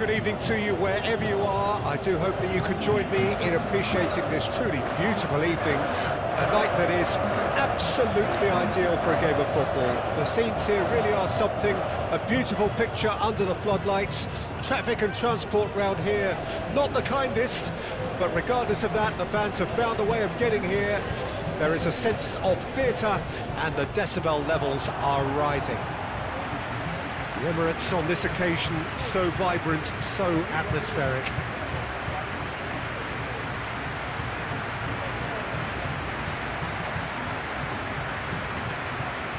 good evening to you wherever you are. I do hope that you could join me in appreciating this truly beautiful evening, a night that is absolutely ideal for a game of football. The scenes here really are something, a beautiful picture under the floodlights. Traffic and transport round here, not the kindest, but regardless of that, the fans have found a way of getting here. There is a sense of theatre and the decibel levels are rising. The Emirates on this occasion, so vibrant, so atmospheric.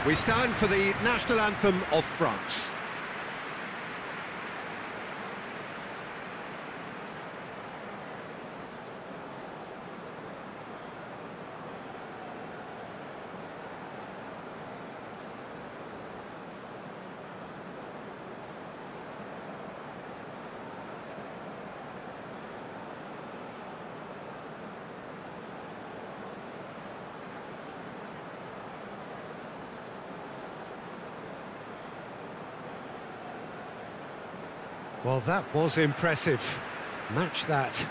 We stand for the national anthem of France. Well, that was impressive. Match that.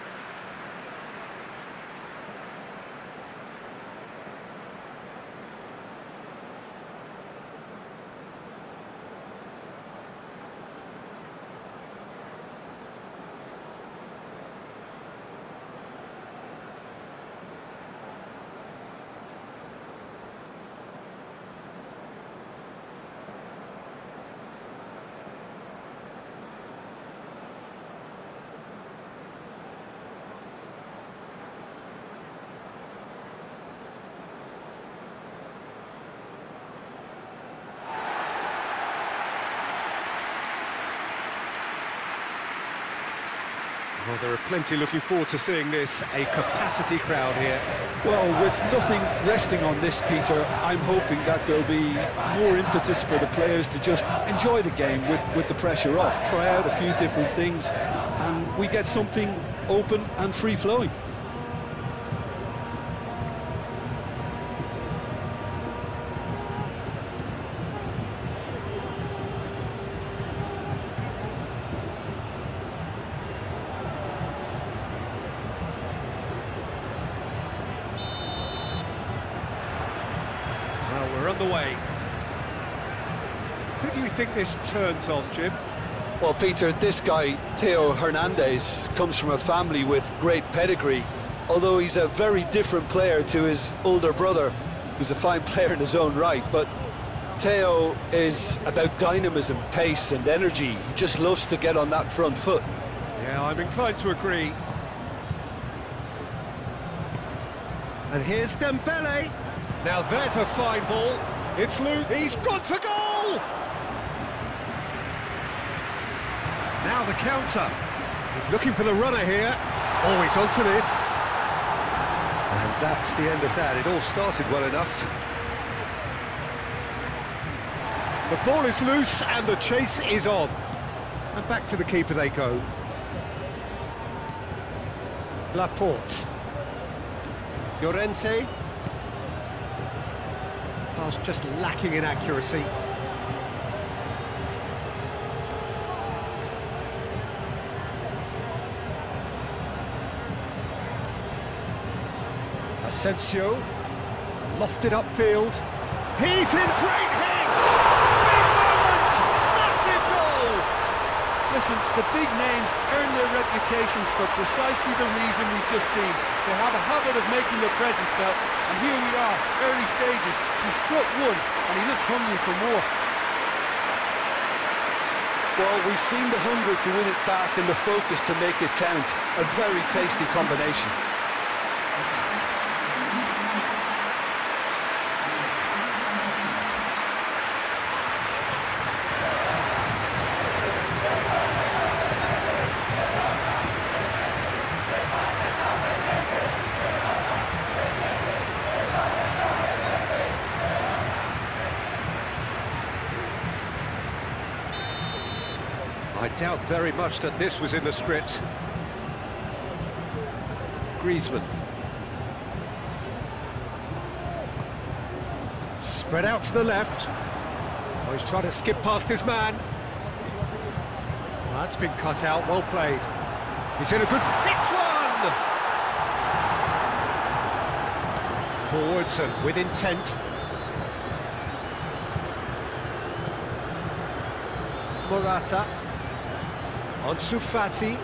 Well, there are plenty looking forward to seeing this, a capacity crowd here. Well, with nothing resting on this, Peter, I'm hoping that there'll be more impetus for the players to just enjoy the game with the pressure off, try out a few different things, and we get something open and free-flowing. Way. Who do you think this turns on, Jim? Well, Peter, this guy, Theo Hernandez, comes from a family with great pedigree, although he's a very different player to his older brother, who's a fine player in his own right. But Theo is about dynamism, pace and energy. He just loves to get on that front foot. Yeah, I'm inclined to agree. And here's Dembele. Now there's a fine ball. It's loose. He's gone for goal! Now the counter. He's looking for the runner here. Oh, he's onto this. And that's the end of that. It all started well enough. The ball is loose and the chase is on. And back to the keeper they go. Laporte. Llorente. Pass just lacking in accuracy. Asensio, lofted upfield. He's in great hits! Big moment! Massive goal! Listen, the big names earn their reputations for precisely the reason we've just seen. They have a habit of making their presence felt. And here we are, early stages. He struck one, and he looks hungry for more. Well, we've seen the hunger to win it back and the focus to make it count. A very tasty combination. I doubt very much that this was in the script. Griezmann. Spread out to the left. Oh, he's trying to skip past his man. Well, that's been cut out, well played. He's in a good... It's one! Forwards and with intent. Morata. Ansu Fati.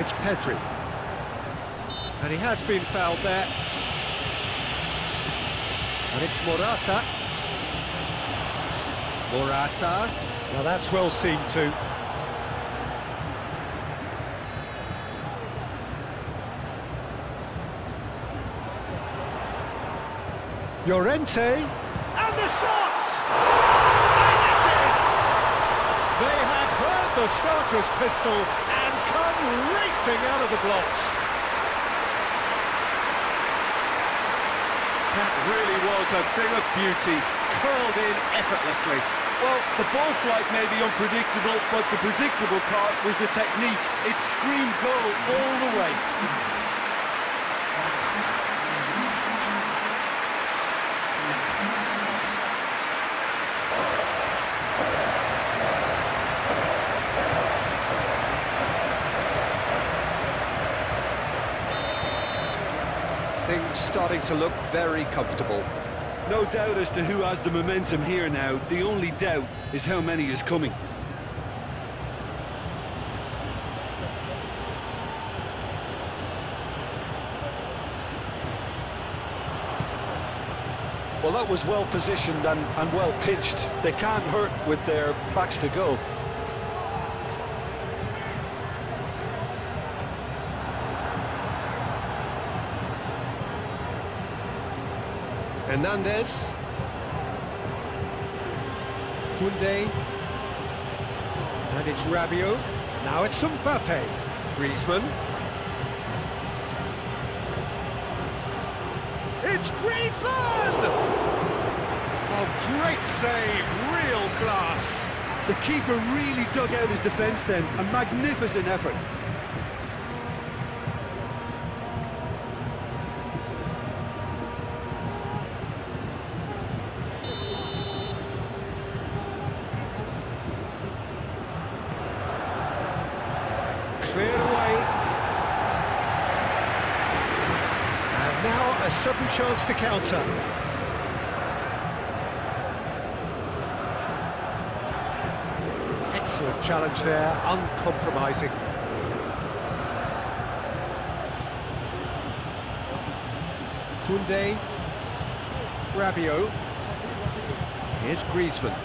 It's Pedri. And he has been fouled there. And it's Morata. Morata. Now that's well seen too. Llorente. And the shots! They have heard the starter's pistol and come racing out of the blocks. That really was a thing of beauty, curled in effortlessly. Well, the ball flight may be unpredictable, but the predictable part was the technique. It screamed goal all the way. Starting to look very comfortable. No doubt as to who has the momentum here now. The only doubt is how many is coming. Well, that was well positioned and well pitched. They can't hurt with their backs to goal. Hernandez, Koundé, and it's Rabiot. Now it's Mbappé, Griezmann. It's Griezmann! A great save, real class. The keeper really dug out his defence then, a magnificent effort. Sudden chance to counter. Excellent challenge there, uncompromising. Koundé, Rabiot. Here's Griezmann.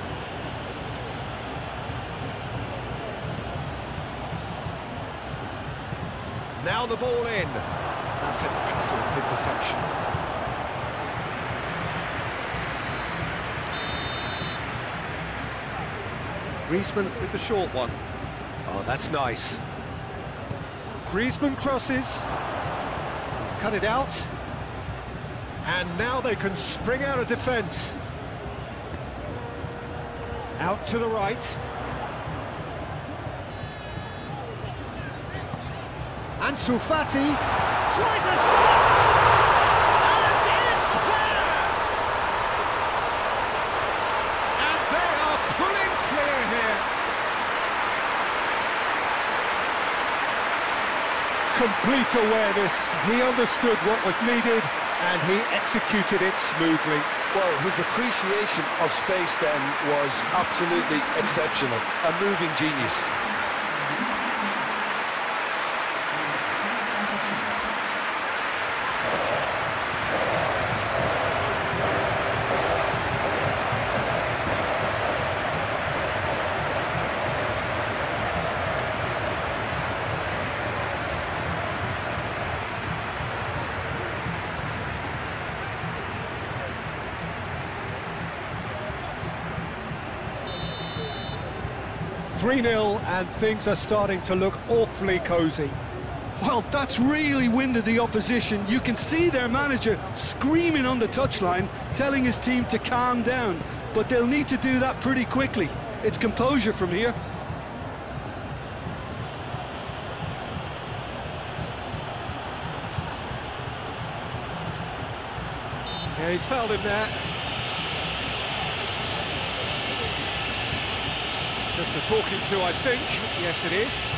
Now the ball in. That's an excellent interception. Griezmann with the short one. Oh, that's nice. Griezmann crosses. He's cut it out. And now they can spring out of defence. Out to the right. Ansu Fati. Tries a shot, and it's there! And they are pulling clear here. Complete awareness, he understood what was needed, and he executed it smoothly. Well, his appreciation of space then was absolutely exceptional, a moving genius. And things are starting to look awfully cosy. Well, that's really winded the opposition. You can see their manager screaming on the touchline, telling his team to calm down, but they'll need to do that pretty quickly. It's composure from here. Yeah, he's fouled him there. Just a talking to, I think. Yes, it is.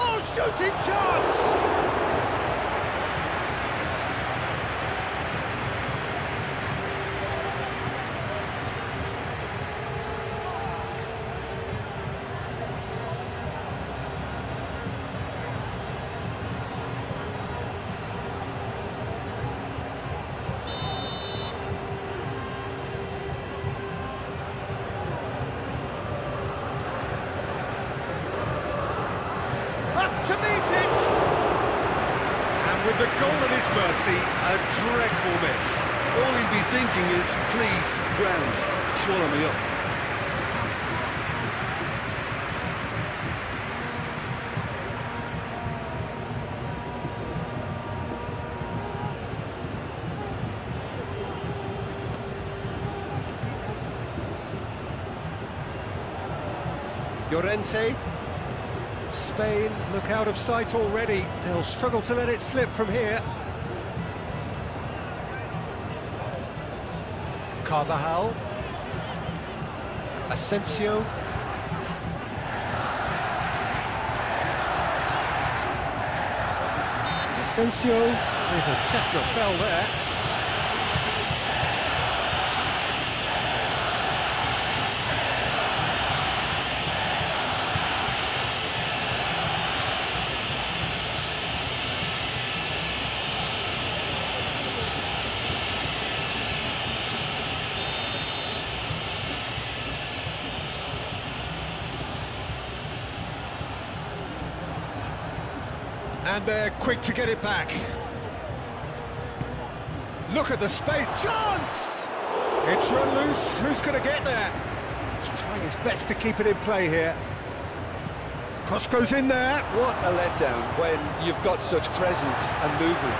Oh, shooting chance! To meet it! And with the goal at his mercy, a dreadful miss. All he'd be thinking is, please, ground, swallow me up. Llorente. Spain look out of sight already. They'll struggle to let it slip from here. Carvajal. Asensio. Asensio with a definite foul there. And they're quick to get it back. Look at the space. Chance! It's run loose. Who's going to get there? He's trying his best to keep it in play here. Cross goes in there. What a letdown when you've got such presence and movement.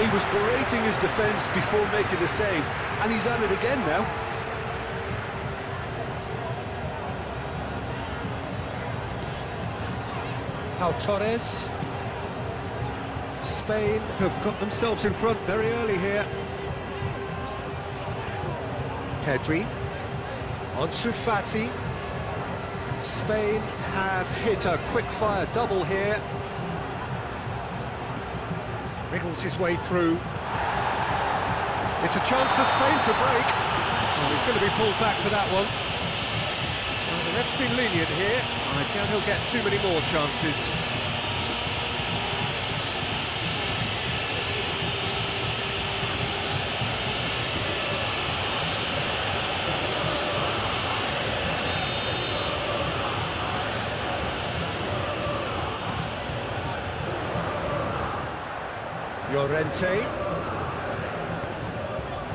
He was berating his defence before making the save, and he's at it again now. Pau Torres. Spain have got themselves in front very early here. Pedri. Ansu Fati. Spain have hit a quick-fire double here. Wriggles his way through. It's a chance for Spain to break. Well, he's going to be pulled back for that one. Well, the ref's been lenient here. I doubt he'll get too many more chances. Llorente.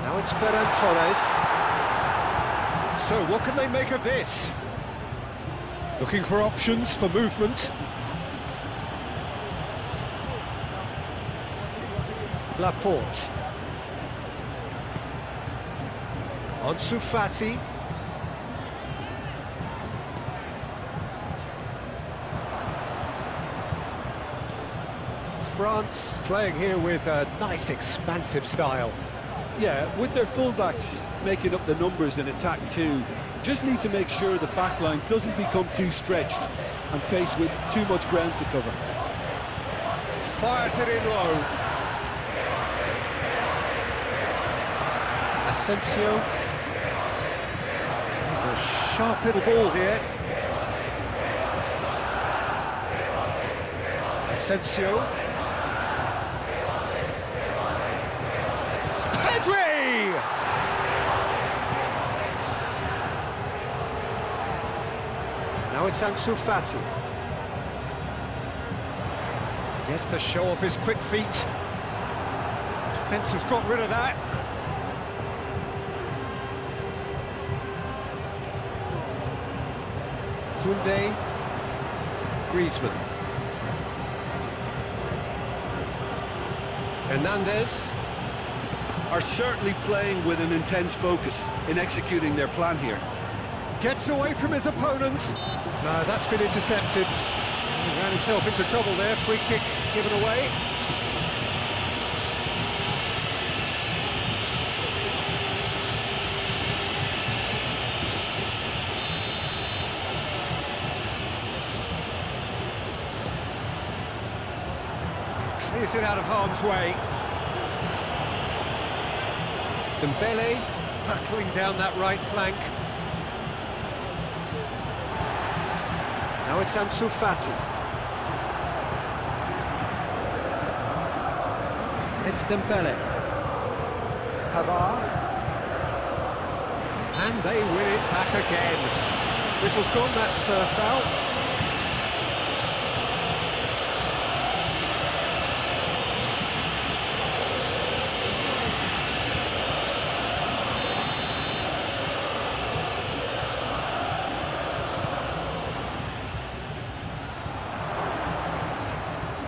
Now it's Ferran Torres. So what can they make of this? Looking for options for movement. Laporte. Ansu Fati. France playing here with a nice expansive style. Yeah, with their fullbacks making up the numbers in attack too, just need to make sure the backline doesn't become too stretched and faced with too much ground to cover. Fires it in low. Asensio. There's a sharp little ball here. Asensio. Now it's Ansu Fati. Gets to show off his quick feet. Defence has got rid of that. Koundé. Griezmann. Hernandez. are certainly playing with an intense focus in executing their plan here. Gets away from his opponents. No, that's been intercepted. He ran himself into trouble there. Free kick given away. Clears it out of harm's way. Dembele buckling down that right flank. Now it's Ansu Fati. It's Dembele. Havar. And they win it back again. Whistle's gone, that's a foul.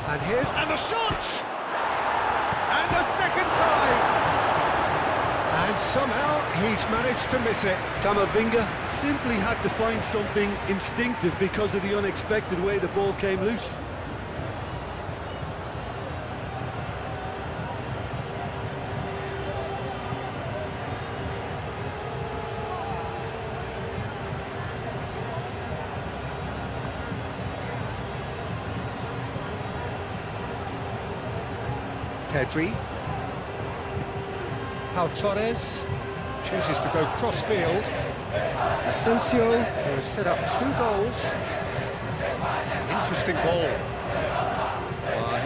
And here's, and the shot! And the second time! And somehow he's managed to miss it. Camavinga simply had to find something instinctive because of the unexpected way the ball came loose. Pedri, Pau Torres chooses to go cross-field. Asensio, who has set up 2 goals. Interesting ball.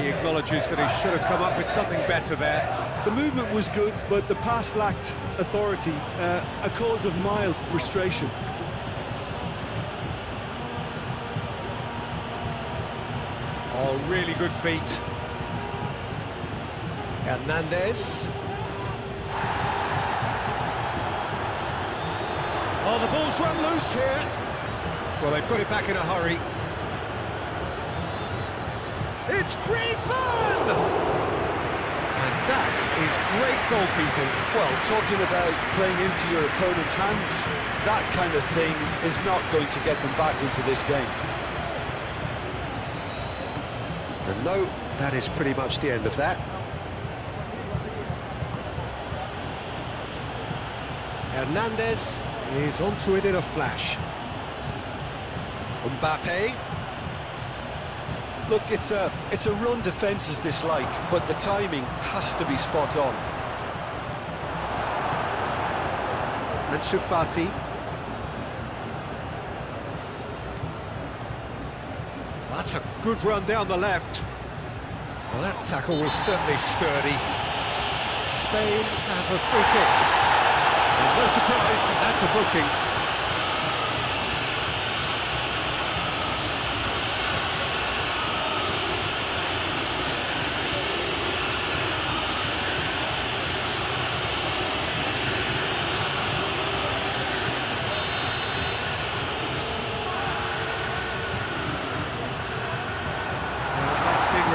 He acknowledges that he should have come up with something better there. The movement was good, but the pass lacked authority, a cause of mild frustration. Oh, really good feet. Hernandez. Oh, the ball's run loose here. Well, they put it back in a hurry. It's Griezmann! And that is great goalkeeping. Well, talking about playing into your opponent's hands, that kind of thing is not going to get them back into this game. And no, that is pretty much the end of that. Hernandez is onto it in a flash. Mbappé. Look, it's a run defences dislike, but the timing has to be spot on. Ansu Fati. That's a good run down the left. Well, that tackle was certainly sturdy. Spain have a free kick. No surprise, that's a booking. That's been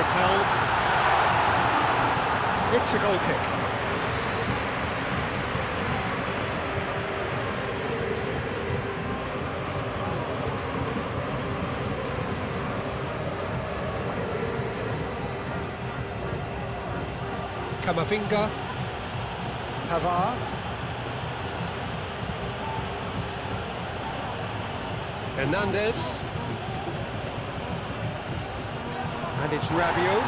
repelled. It's a goal kick. Camavinga, Havar, Hernandez, and it's Rabiot.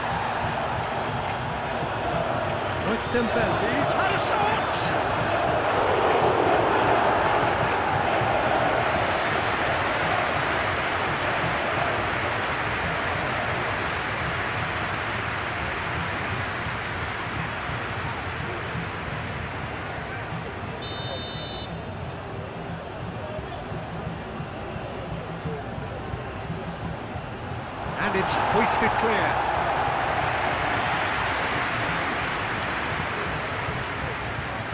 It's Dembele. He's had a shot. And it's hoisted clear.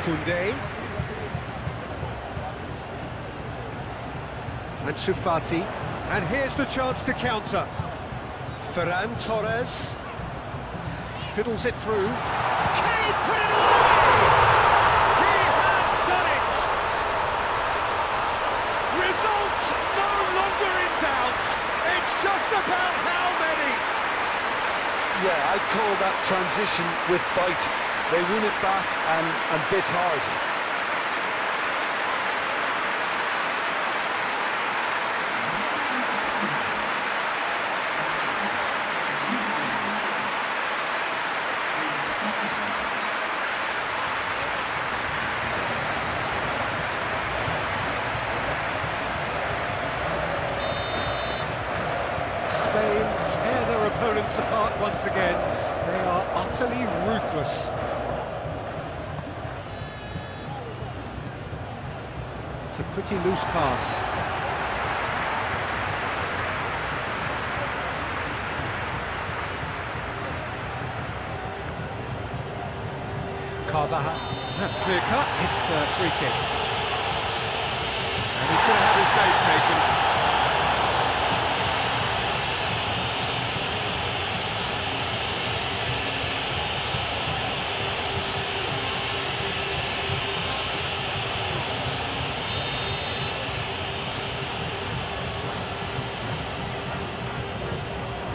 Koundé. Ansu Fati. And here's the chance to counter. Ferran Torres fiddles it through. Can he put it away? Look at how many! Yeah, I call that transition with bite. They win it back and bit hard. Tear their opponents apart once again. They are utterly ruthless. It's a pretty loose pass. Carvajal. That's clear cut. It's a free kick. And he's going to have his name taken.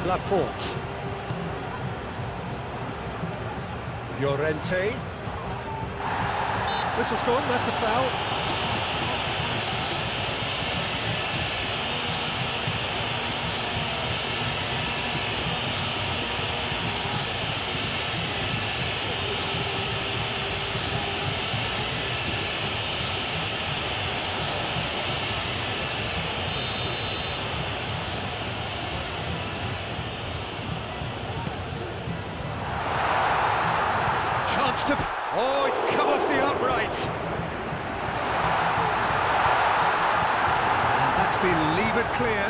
Laporte. Llorente. Whistle's gone, that's a foul. Oh, it's come off the upright. And that's been levered clear.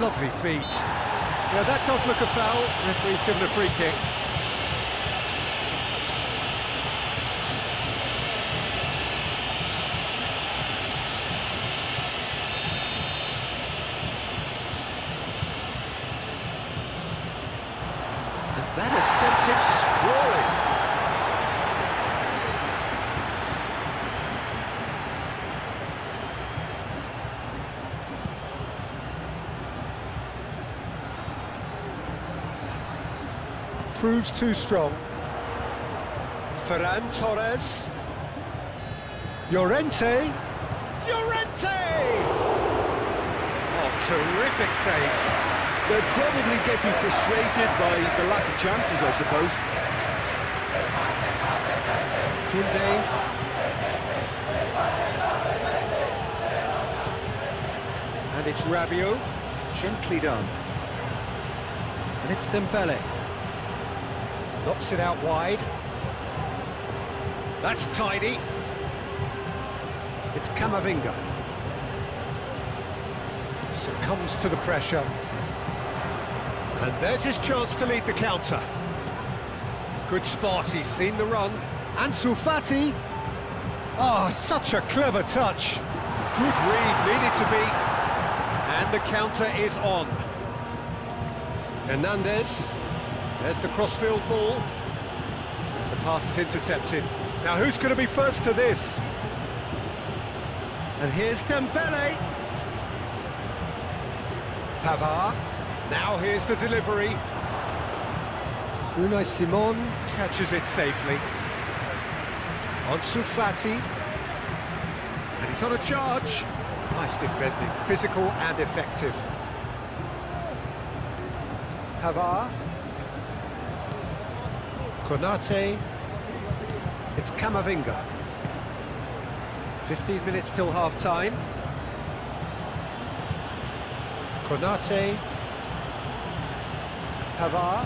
Lovely feet. Yeah, that does look a foul. Referee's given a free kick. That has sent him sprawling. Proves too strong. Ferran Torres. Llorente. Llorente! Oh, terrific save. They're probably getting frustrated by the lack of chances, I suppose. Koundé. And it's Rabiot. Gently done. And it's Dembele. Knocks it out wide. That's tidy. It's Camavinga. Succumbs to the pressure. And there's his chance to lead the counter. Good spot, he's seen the run. Ansu Fati. Oh, such a clever touch. Good read, needed to be. And the counter is on. Hernandez. There's the crossfield ball. The pass is intercepted. Now, who's going to be first to this? And here's Dembele. Pavard. Now here's the delivery. Unai Simón catches it safely. Ansu Fati. And he's on a charge. Nice defending, physical and effective. Havar. Konate. It's Camavinga. 15 minutes till half-time. Konate. Havar.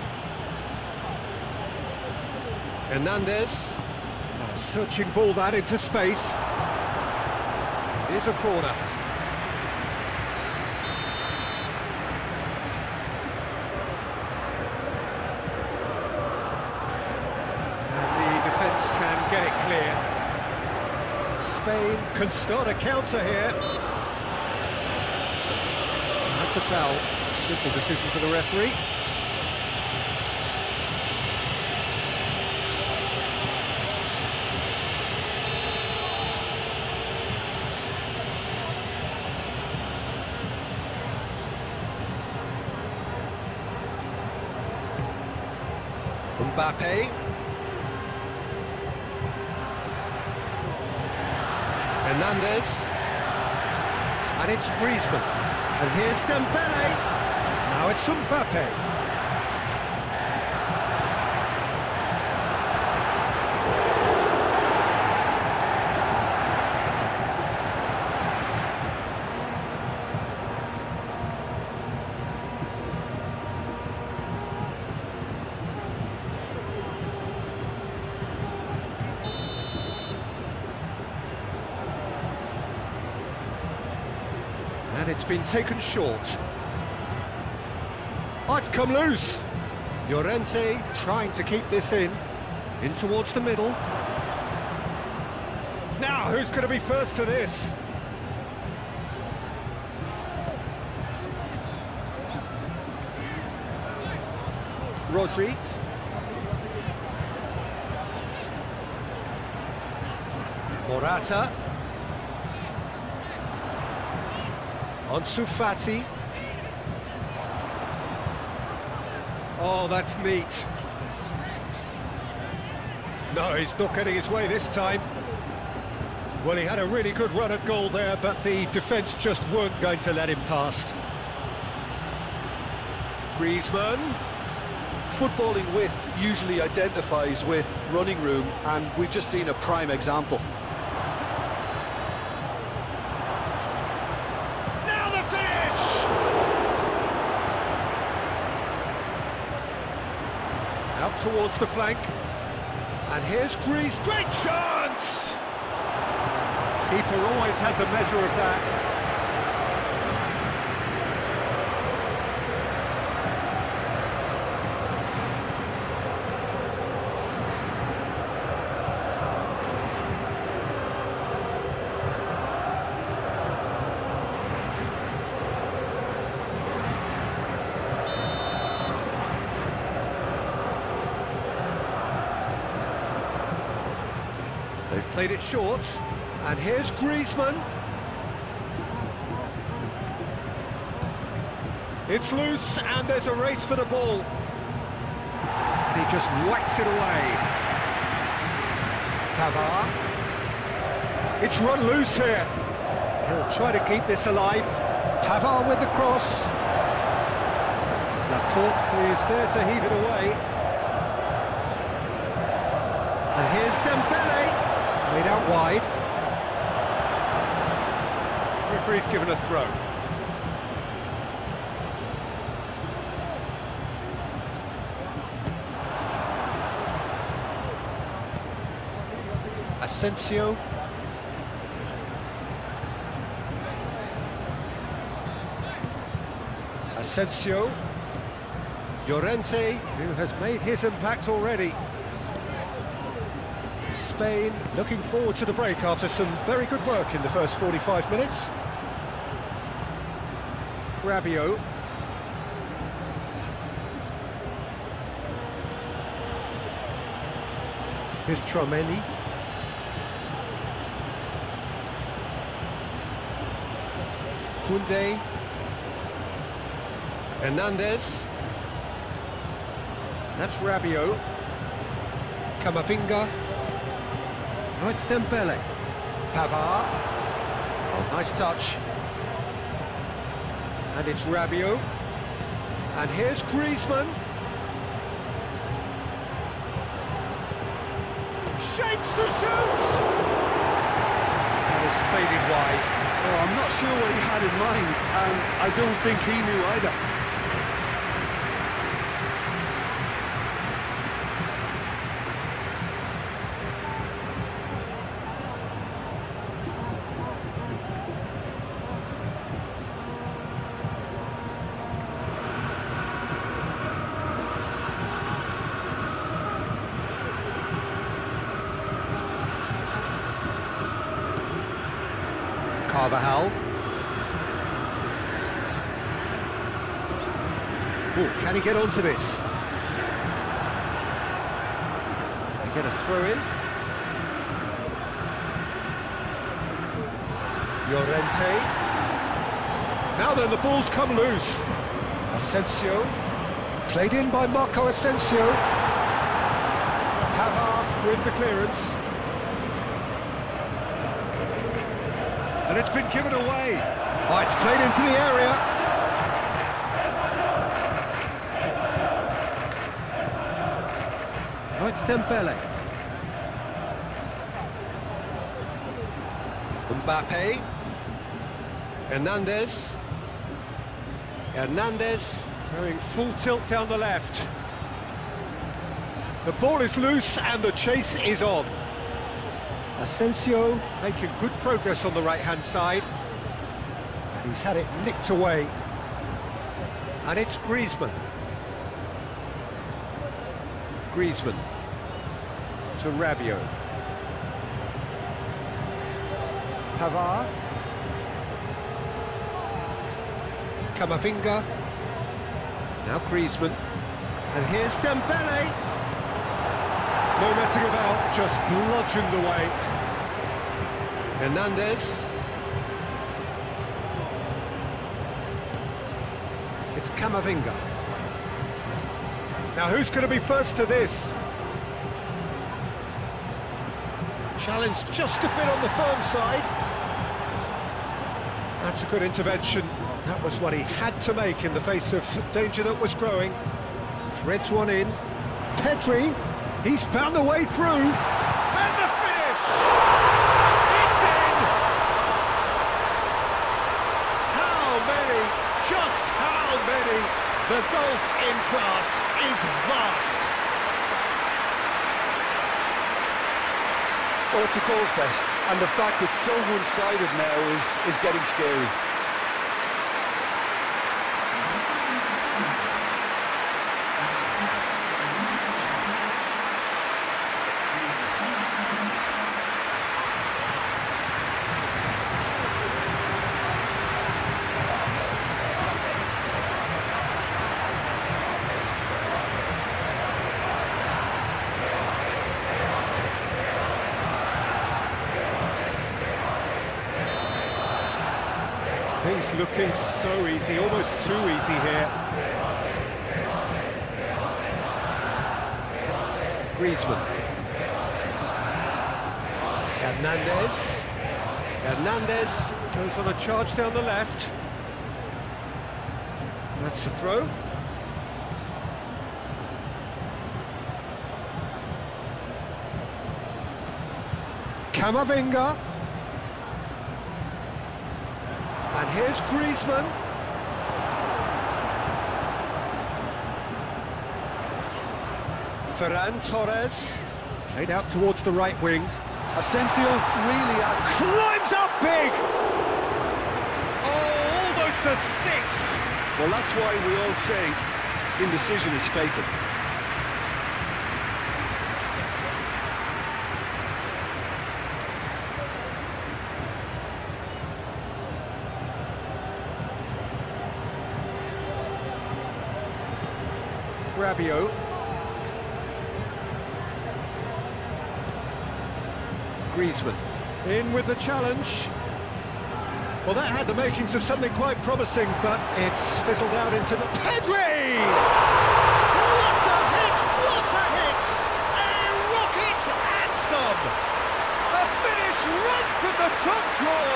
Hernandez. Searching ball that into space. It is a corner. And the defence can get it clear. Spain can start a counter here. That's a foul. Simple decision for the referee. Mbappé. Hernandez. And it's Griezmann. And here's Dembele. Now it's Mbappé. And it's been taken short. Oh, it's come loose. Llorente trying to keep this in towards the middle. Now, who's going to be first to this? Rodri. Morata. Ansu Fati. Oh, that's neat. No, he's not getting his way this time. Well, he had a really good run at goal there, but the defence just weren't going to let him past. Griezmann. Footballing width usually identifies with running room, and we've just seen a prime example. Out towards the flank, and here's Greece. Great chance! Keeper always had the measure of that. They've played it short, and here's Griezmann. It's loose, and there's a race for the ball. And he just whacks it away. Pavard. It's run loose here. He'll try to keep this alive. Pavard with the cross. Laporte is there to heave it away. And here's Dembele. Played out wide. Referee's given a throw. Asensio. Llorente, who has made his impact already. Spain looking forward to the break after some very good work in the first 45 minutes. Rabiot. Here's Tchouaméni. Koundé. Hernandez. That's Rabiot. Camavinga. Oh, it's Dembele. Pavard. Oh, nice touch. And it's Rabiot. And here's Griezmann. Shapes to shoot! That is faded wide. Oh, I'm not sure what he had in mind, and I don't think he knew either. Carvajal. Oh, can he get onto this? They get a throw in. Llorente. Now then, the ball's come loose. Asensio. Played in by Marco Asensio. with the clearance. And it's been given away. Oh, it's played into the area. Oh, it's Dembele. Mbappé. Hernandez. Hernandez going full tilt down the left. The ball is loose and the chase is on. Asensio making good progress on the right-hand side. And he's had it nicked away. And it's Griezmann. Griezmann to Rabiot. Pavard. Camavinga. Now Griezmann. And here's Dembele. No messing about, just bludgeoned away. Hernandez. It's Camavinga. Now who's going to be first to this? Challenged just a bit on the firm side. That's a good intervention. That was what he had to make in the face of danger that was growing. Threads one in. Pedri. He's found a way through, and the finish! It's in! How many, just how many? The gulf in class is vast. Well, it's a goal fest, and the fact it's so one-sided now is getting scary. Things looking so easy, almost too easy here. Griezmann. Hernandez. Hernandez goes on a charge down the left. That's a throw. Camavinga. And here's Griezmann. Ferran Torres, played out towards the right wing. Asensio really climbs up big! Oh, almost a sixth! Well, that's why we all say indecision is fatal. Rabiot. Griezmann. In with the challenge. Well, that had the makings of something quite promising, but it's fizzled out into the... Pedri! What a hit! What a hit! A rocket anthem! A finish right from the top drawer!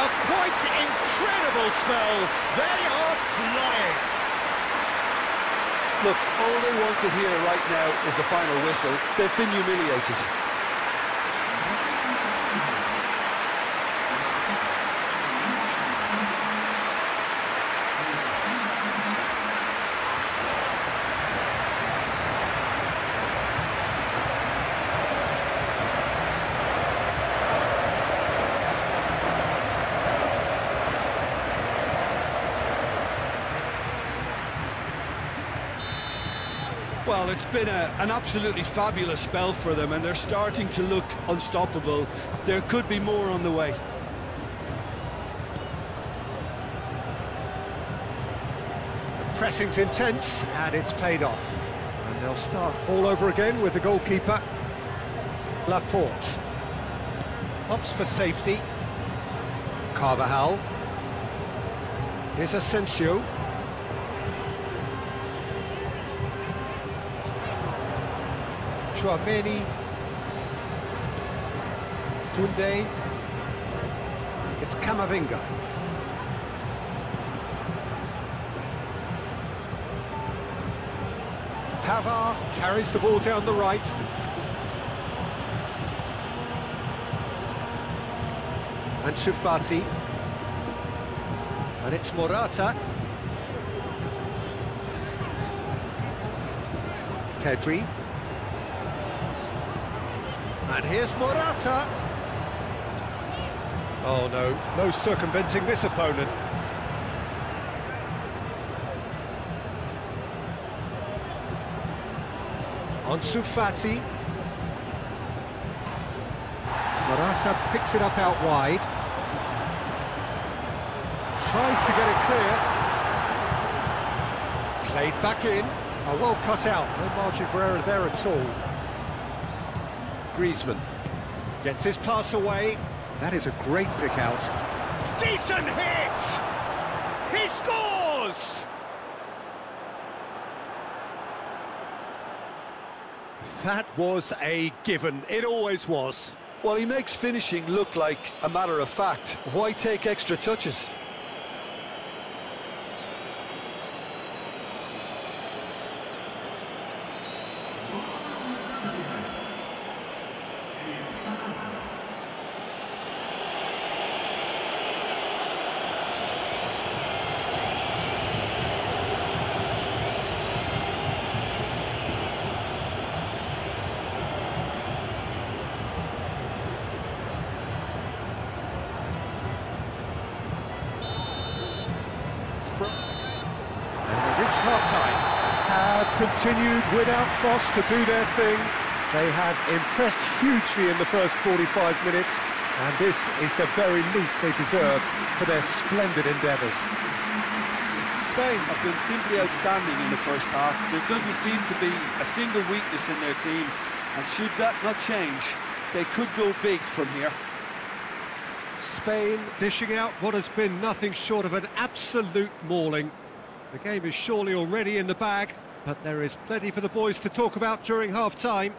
A quite incredible spell. They are flying! Look, all they want to hear right now is the final whistle. They've been humiliated. Well, it's been an absolutely fabulous spell for them, and they're starting to look unstoppable. There could be more on the way. The pressing's intense, and it's paid off. And they'll start all over again with the goalkeeper. Laporte. Opts for safety. Carvajal. Here's Asensio. Tchouaméni, Koundé, it's Camavinga. Havar carries the ball down the right. Ansu Fati. And it's Morata. Pedri. And here's Morata. Oh no, no circumventing this opponent. Ansu Fati. Morata picks it up out wide. Tries to get it clear. Played back in. Oh, well cut out. No margin for error there at all. Griezmann gets his pass away. That is a great pick out. Decent hit! He scores! That was a given. It always was. Well, he makes finishing look like a matter of fact. Why take extra touches? Half-time have continued without fuss to do their thing. They have impressed hugely in the first 45 minutes, and this is the very least they deserve for their splendid endeavours. Spain have been simply outstanding in the first half. There doesn't seem to be a single weakness in their team, and should that not change, they could go big from here. Spain dishing out what has been nothing short of an absolute mauling. The game is surely already in the bag, but there is plenty for the boys to talk about during half-time.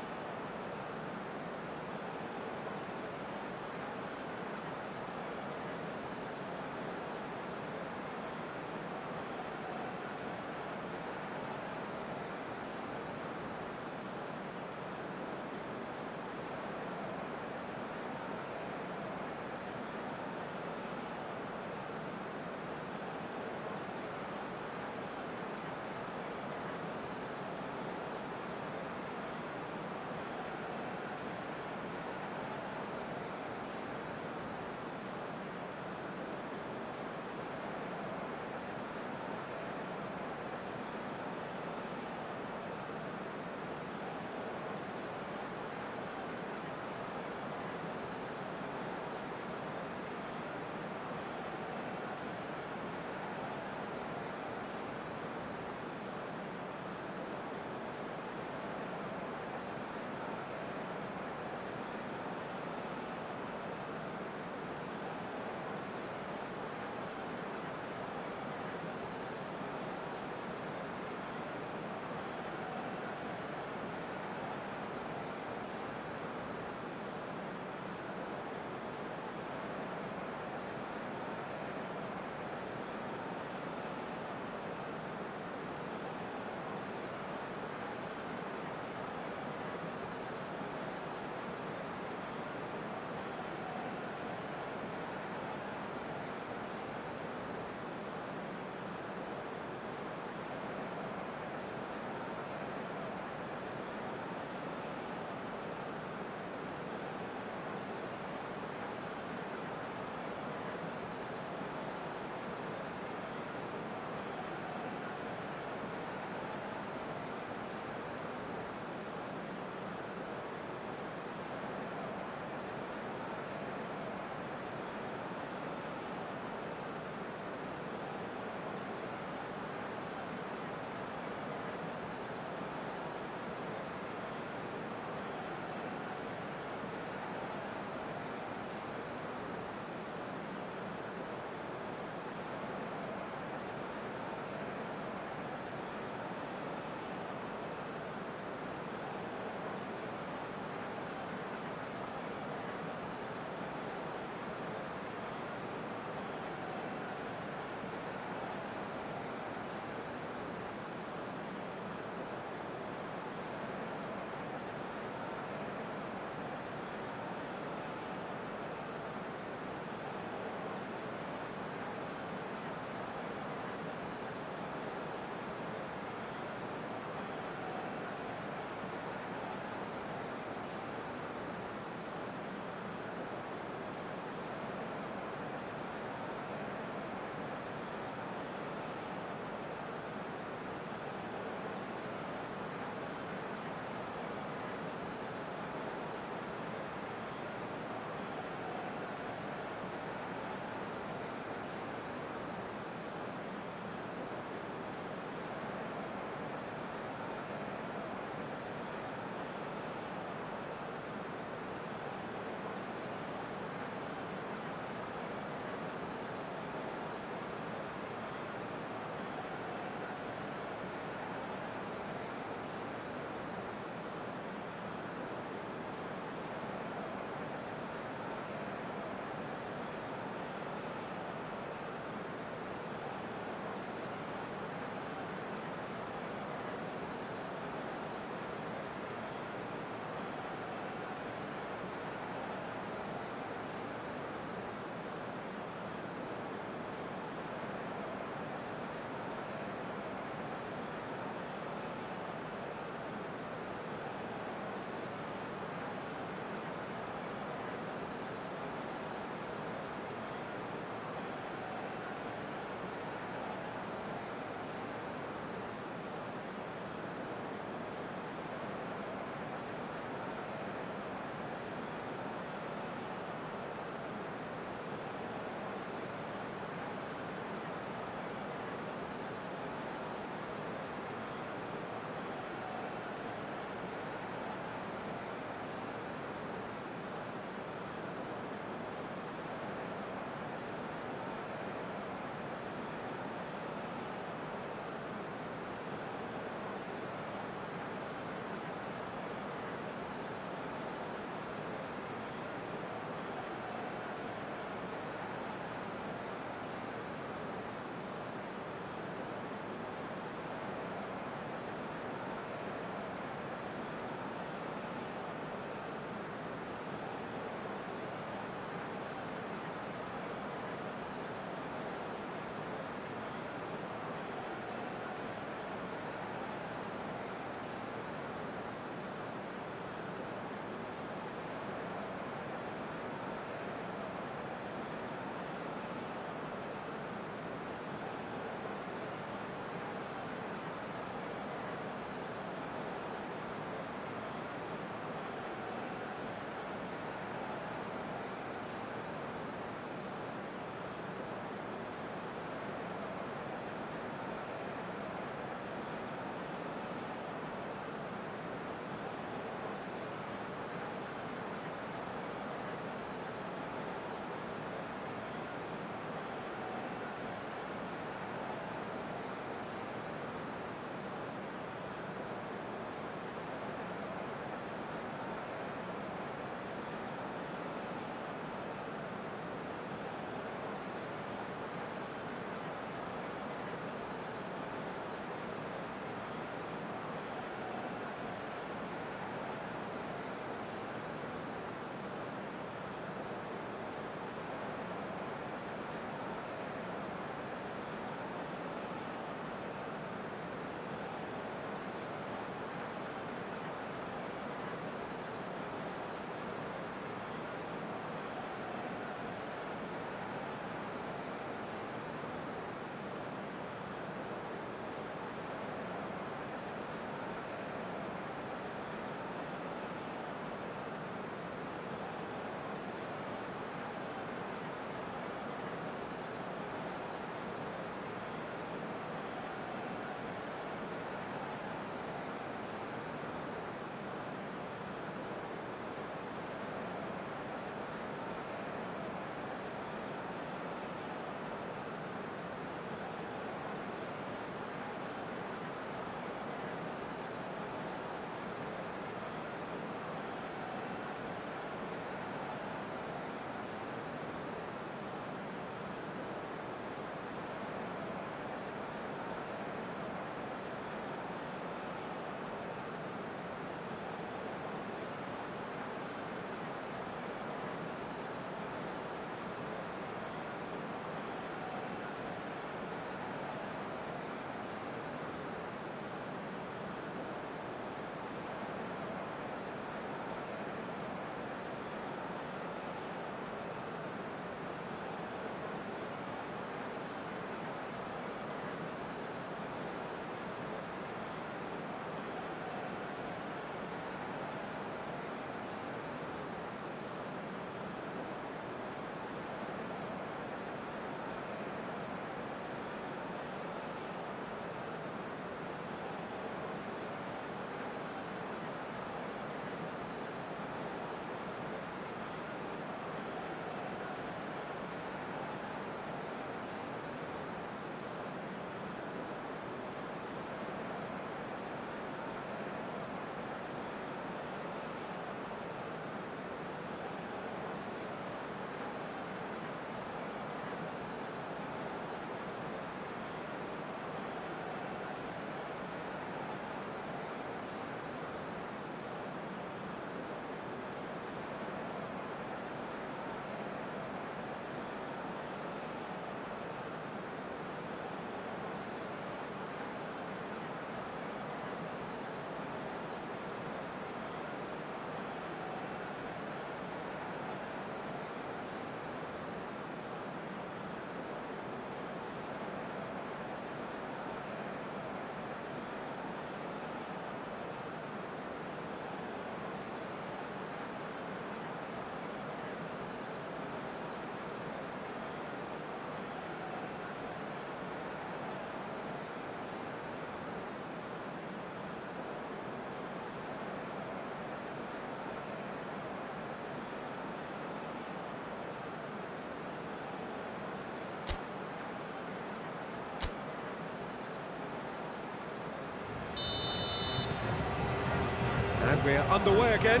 And we're underway again.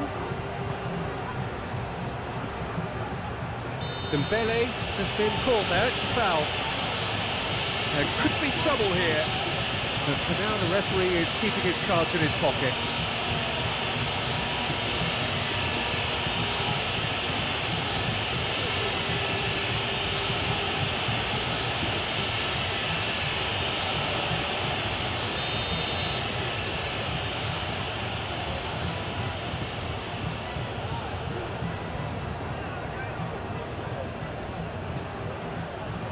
Dembele has been caught there, it's a foul. There could be trouble here. But for now the referee is keeping his cards in his pocket.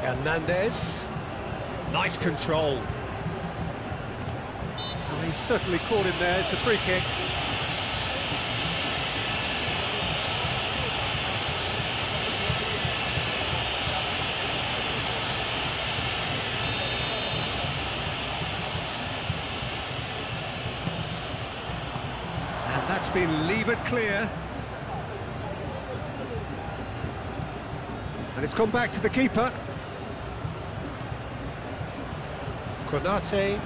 Hernandez, nice control. And he's certainly caught him there, it's a free kick. And that's been levered clear. And it's gone back to the keeper. Konate,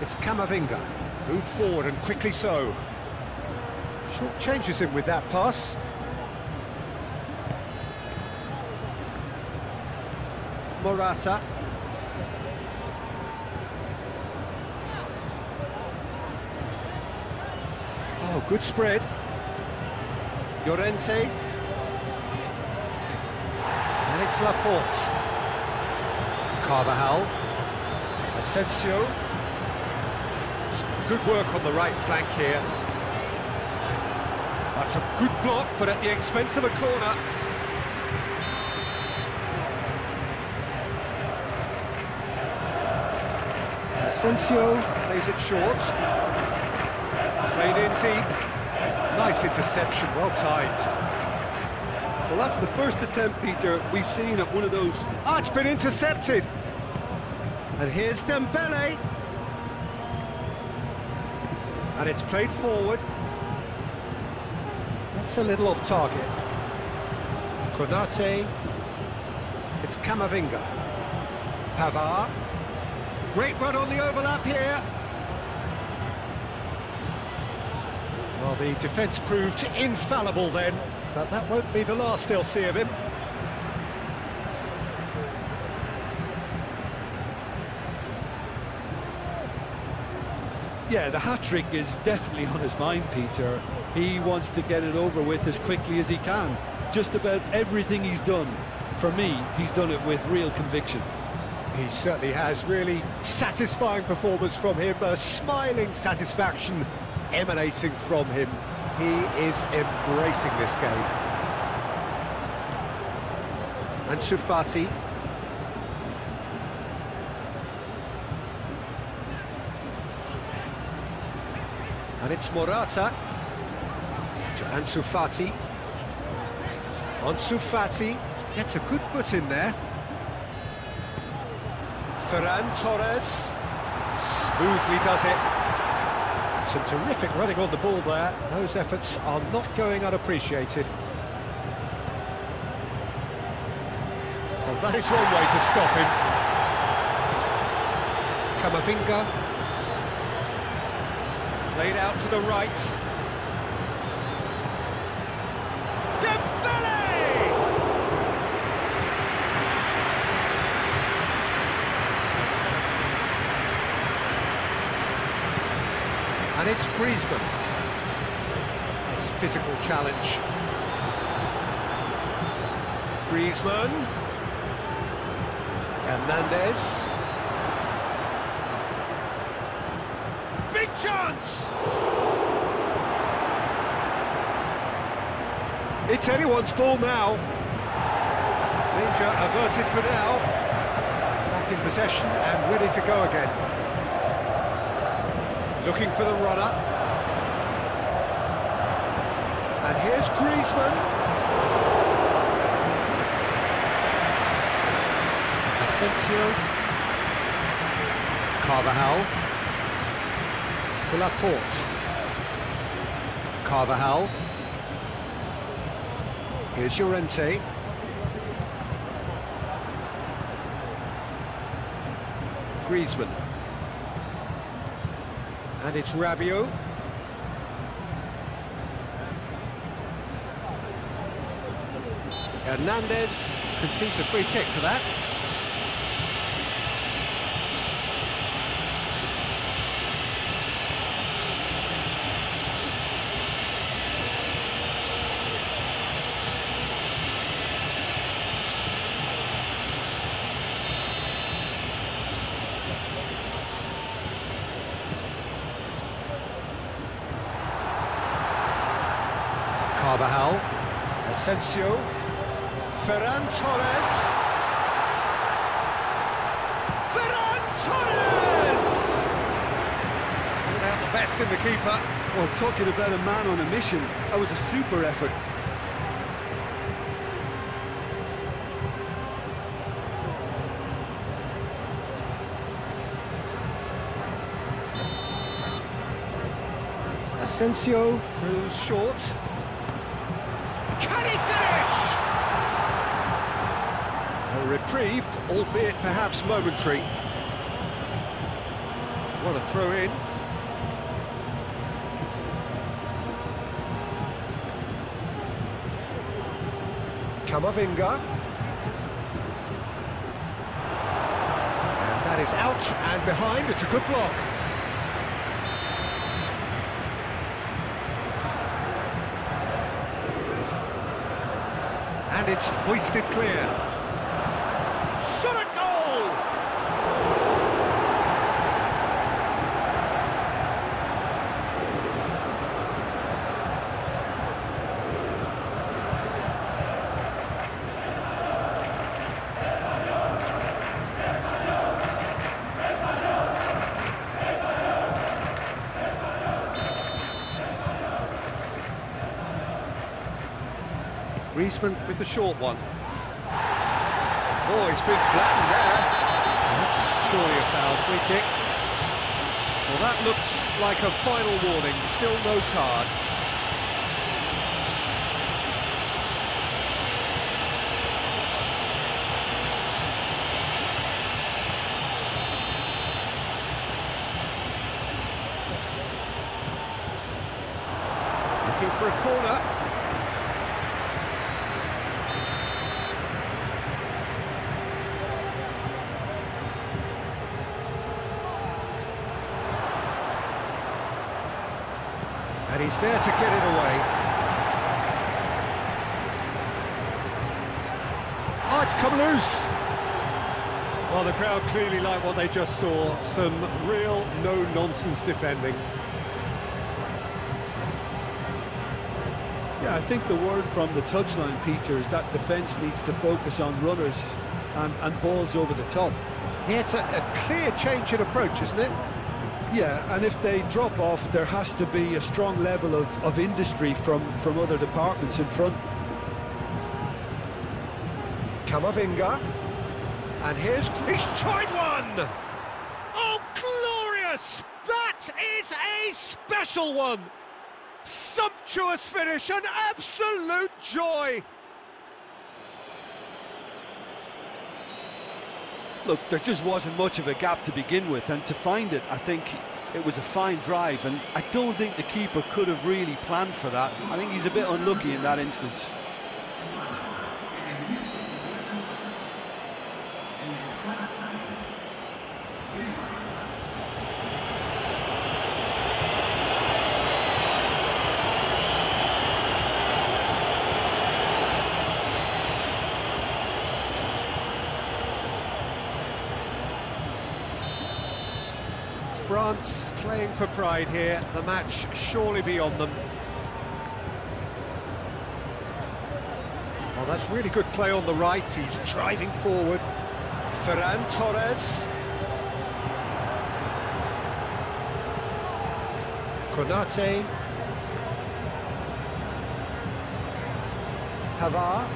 it's Camavinga, moved forward and quickly so. Short changes him with that pass. Morata. Oh, good spread. Llorente. And it's Laporte. Carvajal. Asensio, good work on the right flank here. That's a good block, but at the expense of a corner. Asensio plays it short. Played in deep. Nice interception, well timed. Well, that's the first attempt, Peter, we've seen at one of those. Ah, it's been intercepted. And here's Dembele. And it's played forward. That's a little off target. Konate. It's Camavinga. Pavard. Great run on the overlap here. Well, the defence proved infallible then, but that won't be the last they'll see of him. Yeah, the hat-trick is definitely on his mind, Peter. He wants to get it over with as quickly as he can. Just about everything he's done, for me, he's done it with real conviction. He certainly has. Really satisfying performance from him, a smiling satisfaction emanating from him. He is embracing this game. Ansu Fati. And it's Morata to Ansu Fati. Ansu Fati gets a good foot in there. Ferran Torres smoothly does it. Some terrific running on the ball there. Those efforts are not going unappreciated. Well, that is one way to stop him. Camavinga. Played out to the right. Dembele! And it's Griezmann. Nice physical challenge. Griezmann. Hernandez. Chance! It's anyone's ball now. Danger averted for now. Back in possession and ready to go again. Looking for the runner. And here's Griezmann. Asensio. Carvajal. To Laporte. Carvajal. Here's Llorente. Griezmann. And it's Rabiot. Hernandez concedes a free kick for that. Carvajal, Asensio, Ferran Torres. Ferran Torres! Put out the best in the keeper. Well, talking about a man on a mission, that was a super effort. Asensio, who's short. Reprieve, albeit perhaps momentary. What a throw in. Camavinga. And that is out and behind. It's a good block. And it's hoisted clear. Griezmann with the short one. Oh, he's been flattened there. That's surely a foul. Free kick. Well, that looks like a final warning. Still no card. Looking for a corner. And he's there to get it away. Oh, it's come loose. Well, the crowd clearly like what they just saw. Some real no-nonsense defending. Yeah, I think the word from the touchline, Peter, is that defence needs to focus on runners and balls over the top. Yeah, it's a clear change in approach, isn't it? Yeah, and if they drop off, there has to be a strong level of industry from other departments in front. Camavinga. And he's tried one! Oh, glorious! That is a special one! Sumptuous finish, an absolute joy! Look, there just wasn't much of a gap to begin with, and to find it, I think it was a fine drive, and I don't think the keeper could have really planned for that. I think he's a bit unlucky in that instance. France playing for pride here, the match surely beyond them. Well, that's really good play on the right, he's driving forward. Ferran Torres. Konate. Havar.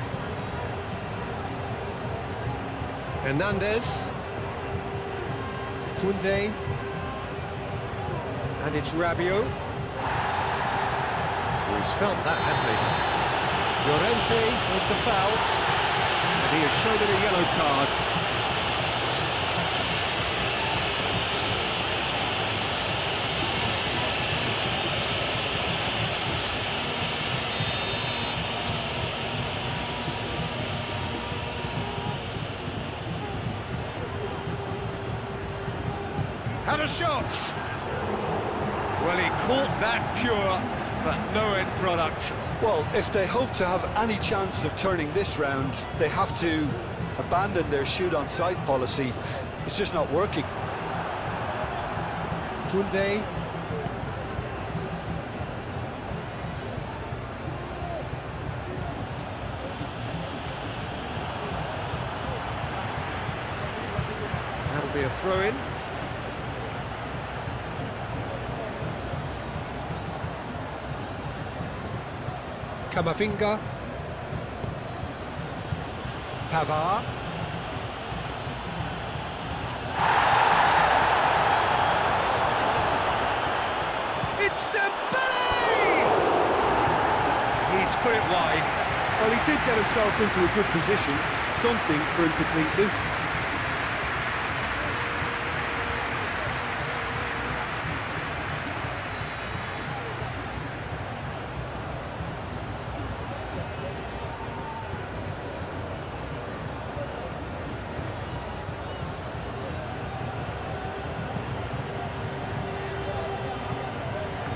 Hernandez. Koundé. And it's Rabiot. Well, he's felt that, hasn't he? Llorente with the foul. And he has shown him a yellow card. had a shot. Well, he caught that pure, but no end product. Well, if they hope to have any chance of turning this round, they have to abandon their shoot-on-sight policy. It's just not working. Koundé. That'll be a throw-in. Camavinga. Pavard. It's Dembele! He's put it wide. Well, he did get himself into a good position. Something for him to cling to.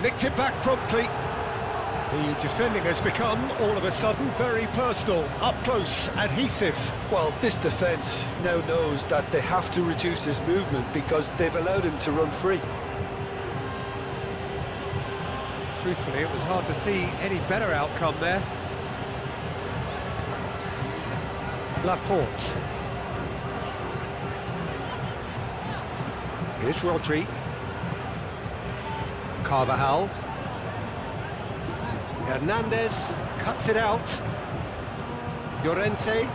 Nicked it back promptly. The defending has become, all of a sudden, very personal, up close, adhesive. Well, this defence now knows that they have to reduce his movement because they've allowed him to run free. Truthfully, it was hard to see any better outcome there. Laporte. Here's Rodri. Carvajal. Hernandez cuts it out. Llorente.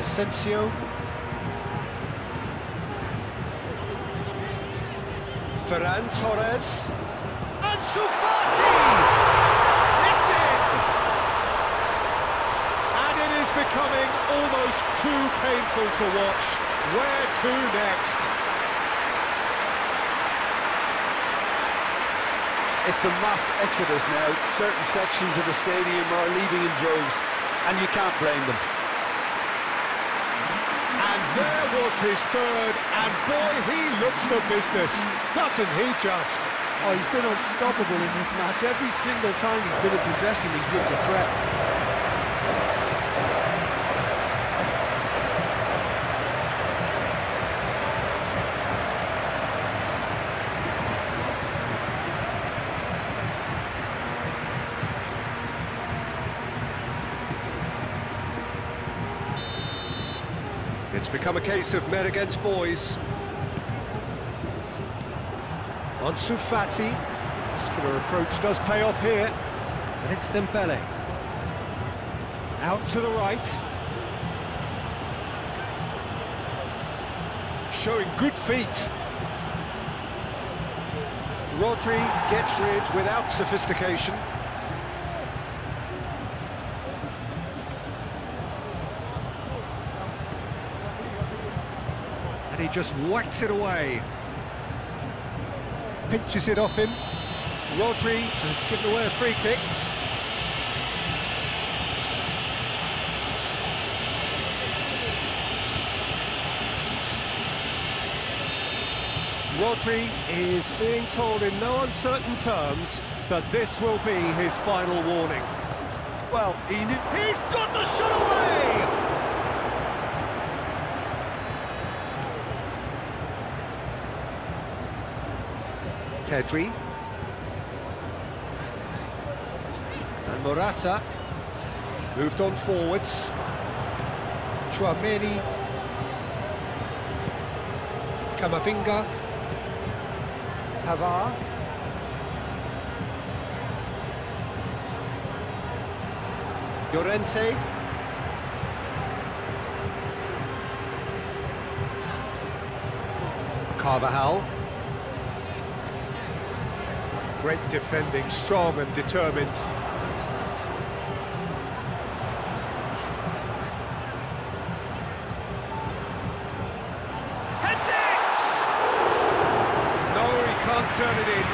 Asensio. Ferran Torres. Ansu Fati! It's in! And it is becoming almost too painful to watch. Where to next? It's a mass exodus now. Certain sections of the stadium are leaving in droves, and you can't blame them. And there was his third, and boy, he looks the business. Doesn't he just? Oh, he's been unstoppable in this match. Every single time he's been in possession, he's looked a threat. It's become a case of men against boys. Ansu Fati. Muscular approach does pay off here. And it's Dembele. Out to the right. Showing good feet. Rodri gets rid without sophistication. He just whacks it away. Pinches it off him. Rodri has given away a free kick. Rodri is being told in no uncertain terms that this will be his final warning. Well, he knew. He's got the shot away! Pedri and Morata moved on forwards. Tchouaméni, Camavinga, Havar, Llorente, Carvajal. Great defending, strong and determined. Heads it! No, he can't turn it in.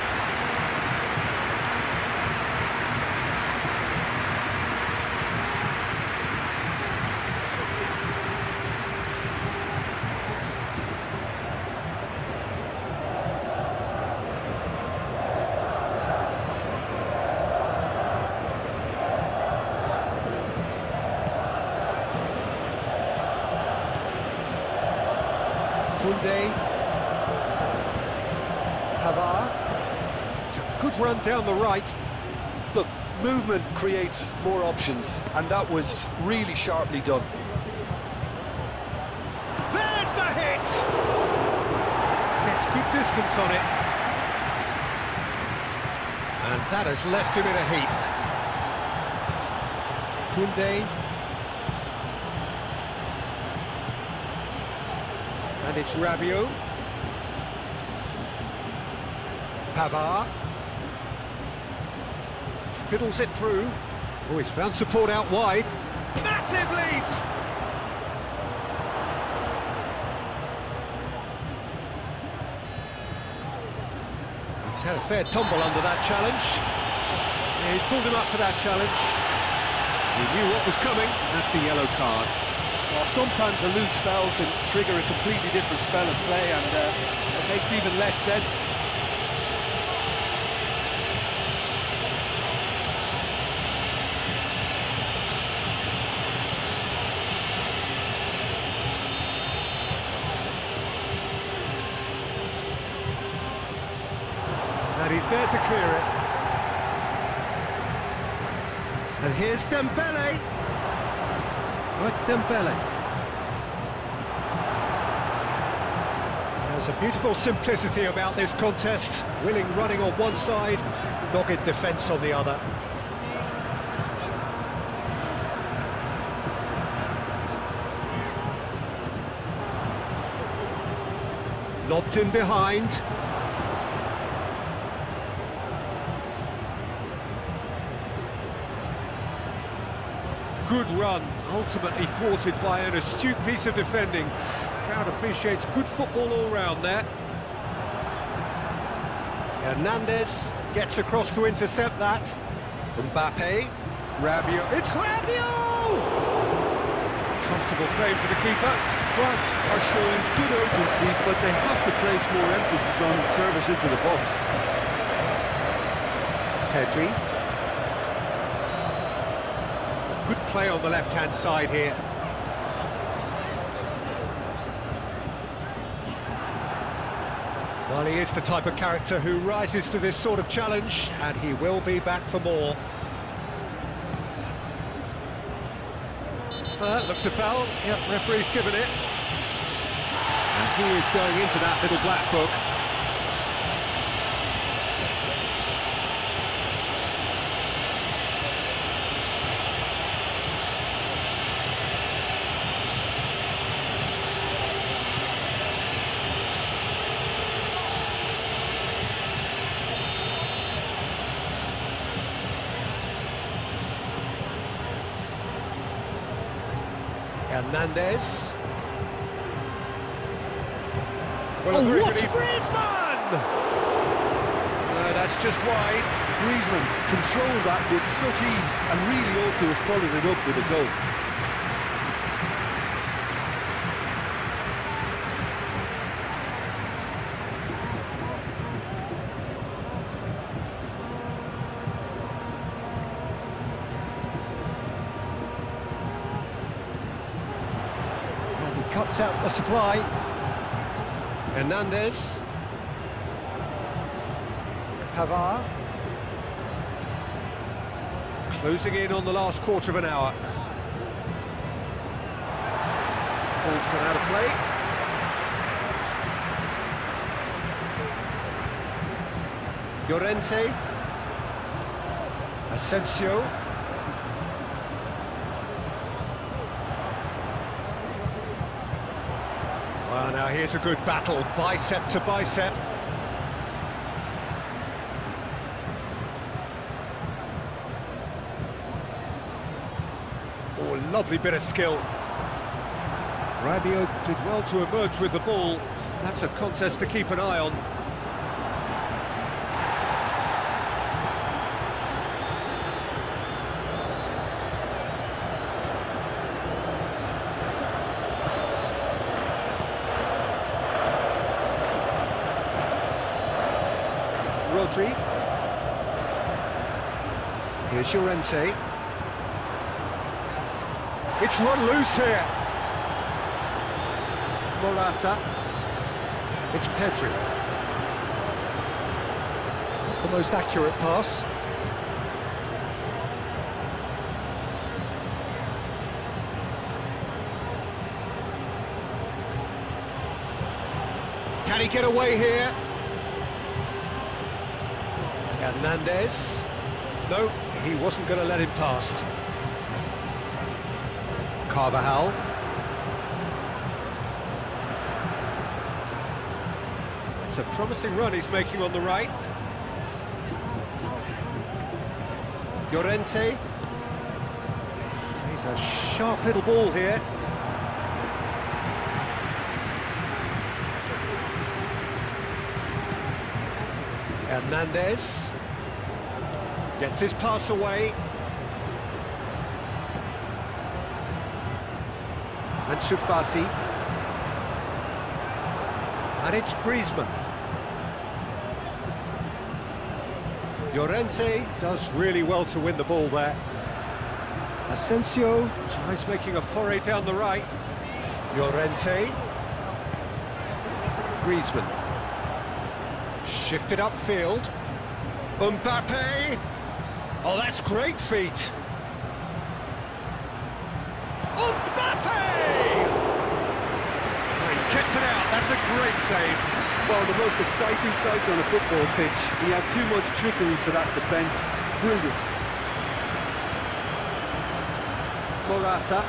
Koundé. Havar. It's a good run down the right. Look, movement creates more options, and that was really sharply done. There's the hit! Gets good distance on it. And that has left him in a heap. Koundé. And it's Rabiot. Pavard. Fiddles it through. Oh, he's found support out wide. Massive leap! He's had a fair tumble under that challenge. Yeah, he's pulled him up for that challenge. He knew what was coming. That's a yellow card. Well, sometimes a loose foul can trigger a completely different spell of play, and it makes even less sense. And he's there to clear it. And here's Dembele. Oh, it's Dembele. There's a beautiful simplicity about this contest. Willing running on one side, dogged defence on the other. Lobbed in behind. Good run, ultimately thwarted by an astute piece of defending. Crowd appreciates good football all round there. Hernandez gets across to intercept that. Mbappé, Rabiot, it's Rabiot! Comfortable play for the keeper. France are showing good urgency, but they have to place more emphasis on service into the box. Pedri. Good play on the left-hand side here. Well, he is the type of character who rises to this sort of challenge, and he will be back for more. That looks a foul. Yep, referee's given it. And he is going into that little black book. Hernandez. Well, oh, what? Griezmann! No, that's just wide. Griezmann controlled that with such ease and really ought to have followed it up with a goal. Cuts out the supply. Hernandez. Pavard. Closing in on the last quarter of an hour. Ball's gone out of play. Llorente. Asensio. Well, now here's a good battle, bicep to bicep. Oh, lovely bit of skill. Rabiot did well to emerge with the ball. That's a contest to keep an eye on. Rodri. Here's Llorente. It's run loose here. Morata. It's Pedri. The most accurate pass. Can he get away here? Hernandez. No, he wasn't going to let him past. Carvajal. It's a promising run he's making on the right. Llorente. He's a sharp little ball here. Hernandez gets his pass away. Ansu Fati. And it's Griezmann. Llorente does really well to win the ball there. Asensio tries making a foray down the right. Llorente. Griezmann. Shifted upfield. Mbappé. Oh, that's great feet. Mbappé! Oh, he's kicked it out. That's a great save. Well, the most exciting sight on a football pitch. He had too much trickery for that defence. Brilliant. Morata.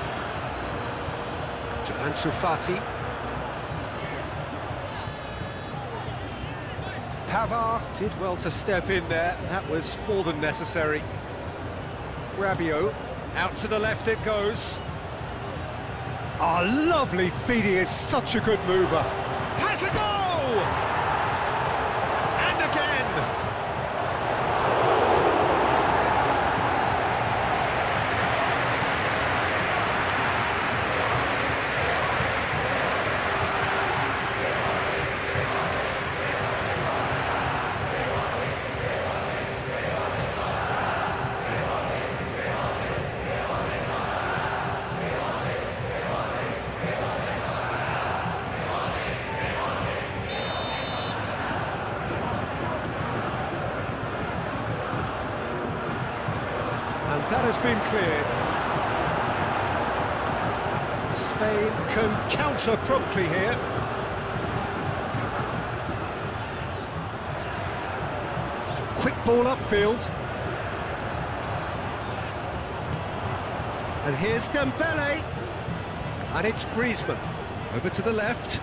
To Ansu Fati. Havar did well to step in there, that was more than necessary. Rabiot, out to the left it goes. Ah, oh, lovely feed, he is such a good mover. Has a goal! And again! That has been cleared. Spain can counter promptly here. Quick ball upfield. And here's Dembele. And it's Griezmann. Over to the left.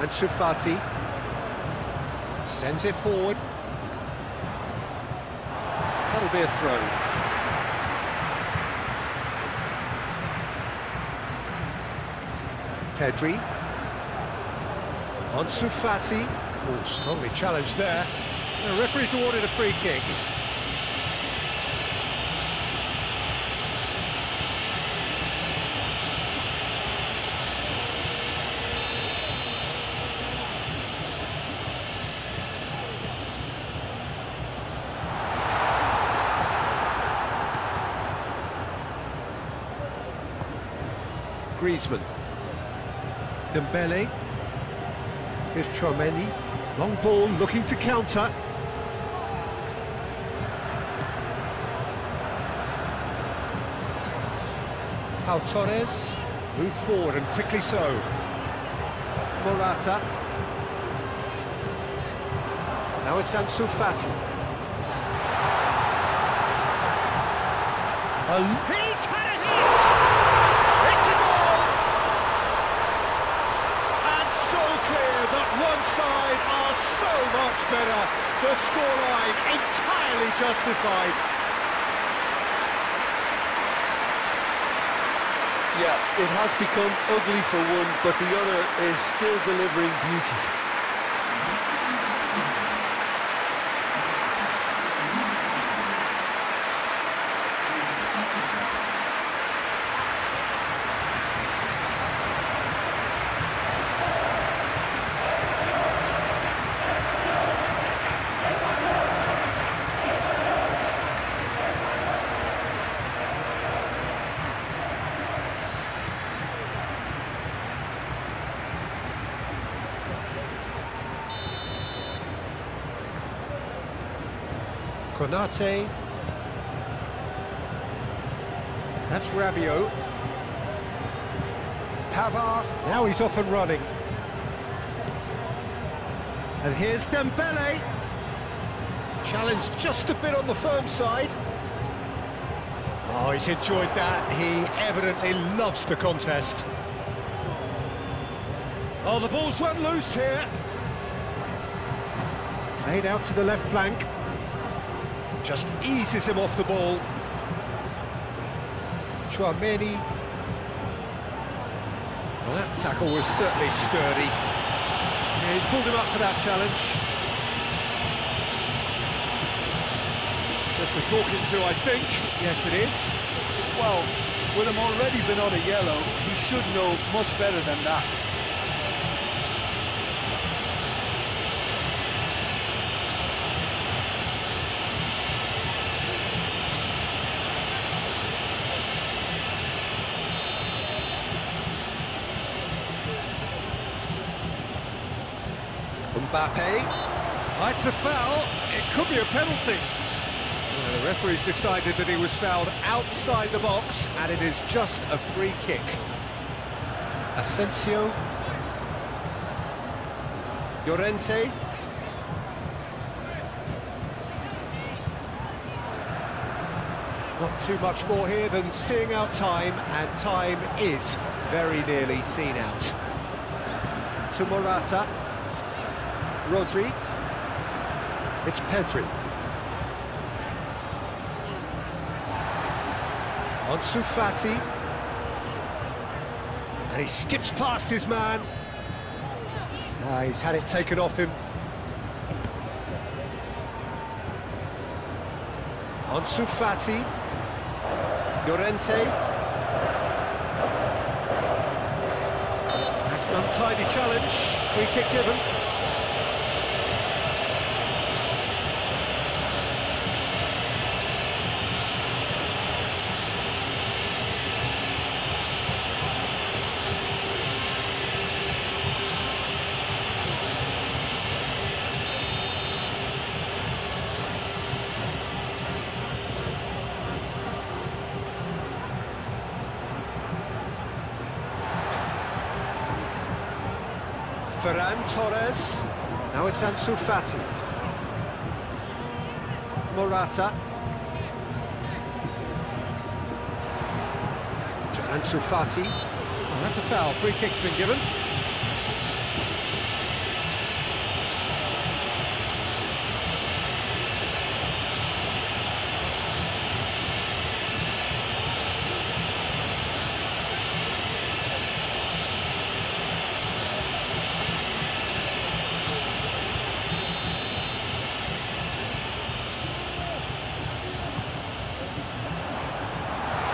Ansu Fati sends it forward. That'll be a throw. Pedri. Ansu Fati. Oh, strongly challenged there. And the referee's awarded a free kick. Griezmann. Dembele. Here's Tchouaméni. Long ball, looking to counter. Pau Torres moved forward and quickly so. Morata. Now it's Ansu Fati. He's had a hit! Better, the scoreline entirely justified. Yeah, it has become ugly for one, but the other is still delivering beauty. Konate. That's Rabiot. Pavard, now he's off and running. And here's Dembele. Challenged just a bit on the firm side. Oh, he's enjoyed that. He evidently loves the contest. Oh, the ball's run loose here. Played out to the left flank. Just eases him off the ball. Tchouaméni. Well, that tackle was certainly sturdy. Yeah, he's pulled him up for that challenge. Just the talking to, I think. Yes, it is. Well, with him already been on a yellow, he should know much better than that. Mbappé, it's a foul, it could be a penalty. Well, the referee's decided that he was fouled outside the box, and it is just a free kick. Asensio. Llorente. Not too much more here than seeing out time, and time is very nearly seen out. To Morata. Rodri, it's Pedri. Ansu Fati, and he skips past his man. Ah, he's had it taken off him. Ansu Fati, Llorente. That's an untidy challenge, free kick given. Ferran Torres, now it's Ansu Fati. Morata. To Ansu Fati. Oh, that's a foul, free kick's been given.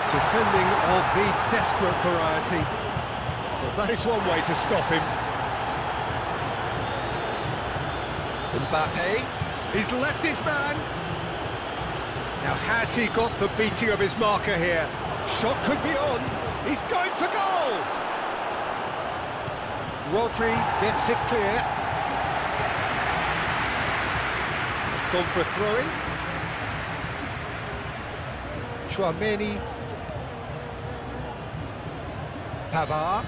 Defending of the desperate variety. Well, that is one way to stop him. Mbappé, he's left his man. Now, has he got the beating of his marker here? Shot could be on. He's going for goal. Rodri gets it clear. It's gone for a throw-in. Tchouaméni. Havar,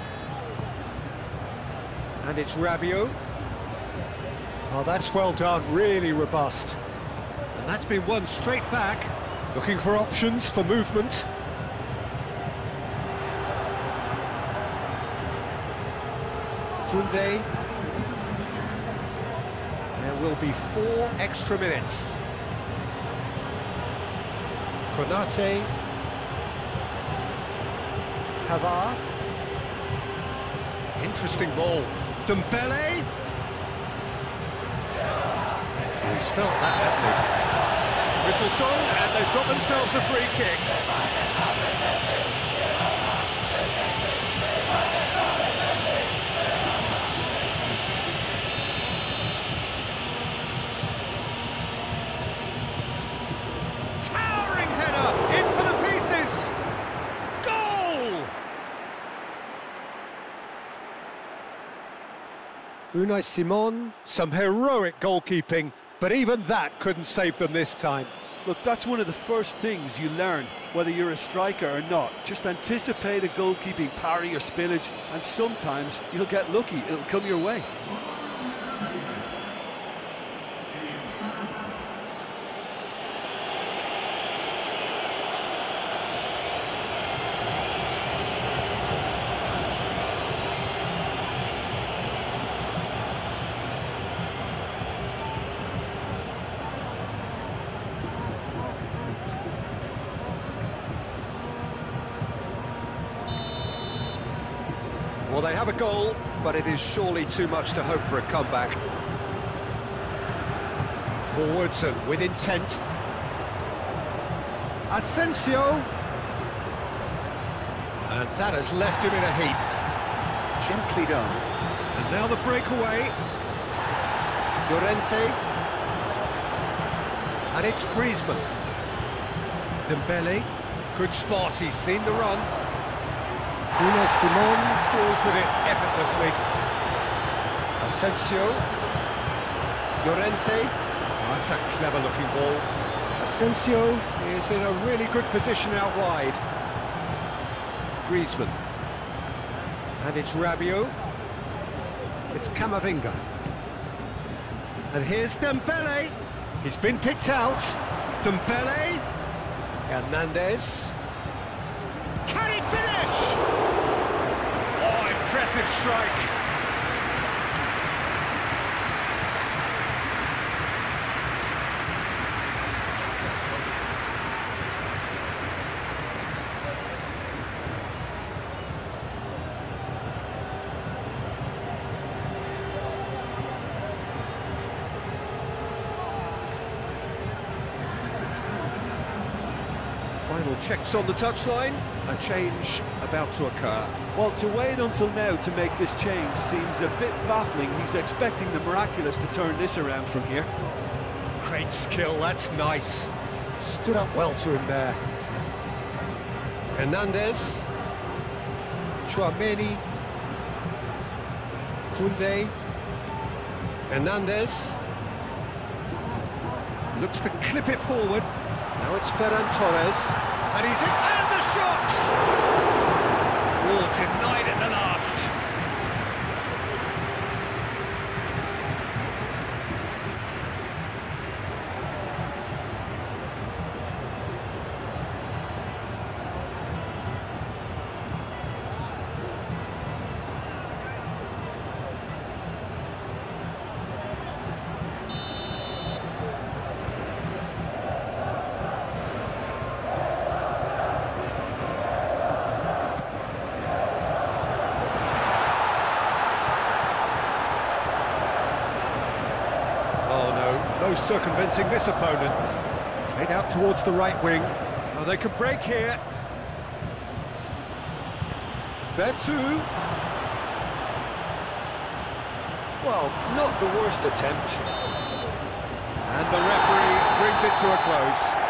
and it's Rabiot. Oh, that's well done, really robust. And that's been won straight back, looking for options for movement. Koundé. There will be 4 extra minutes. Konate. Havar. Interesting ball. Dembele. He's felt that, hasn't he? Whistle's gone, and they've got themselves a free kick. Towering header, in for the pieces. Goal! Unai Simón, some heroic goalkeeping, but even that couldn't save them this time. Look, that's one of the first things you learn, whether you're a striker or not. Just anticipate a goalkeeping parry or spillage, and sometimes you'll get lucky. It'll come your way. Well, they have a goal, but it is surely too much to hope for a comeback. Forwards and with intent. Asensio. And that has left him in a heap. Gently done. And now the breakaway. Llorente. And it's Griezmann. Dembele. Good spot, he's seen the run. Unai Simón deals with it effortlessly. Asensio. Llorente. Oh, that's a clever-looking ball. Asensio is in a really good position out wide. Griezmann. And it's Rabiot. It's Camavinga. And here's Dembele. He's been picked out. Dembele. Hernandez. Can he finish? Impressive strike. Final checks on the touchline. A change about to occur. Well, to wait until now to make this change seems a bit baffling. He's expecting the miraculous to turn this around from here. Great skill, that's nice. Stood up well to him there. Hernandez. Tchouaméni. Koundé. Hernandez. Looks to clip it forward. Now it's Ferran Torres. And he's in, and the shot! Denied at the last. Circumventing this opponent. Played out towards the right wing. Oh, they could break here. There too. Well, not the worst attempt. And the referee brings it to a close.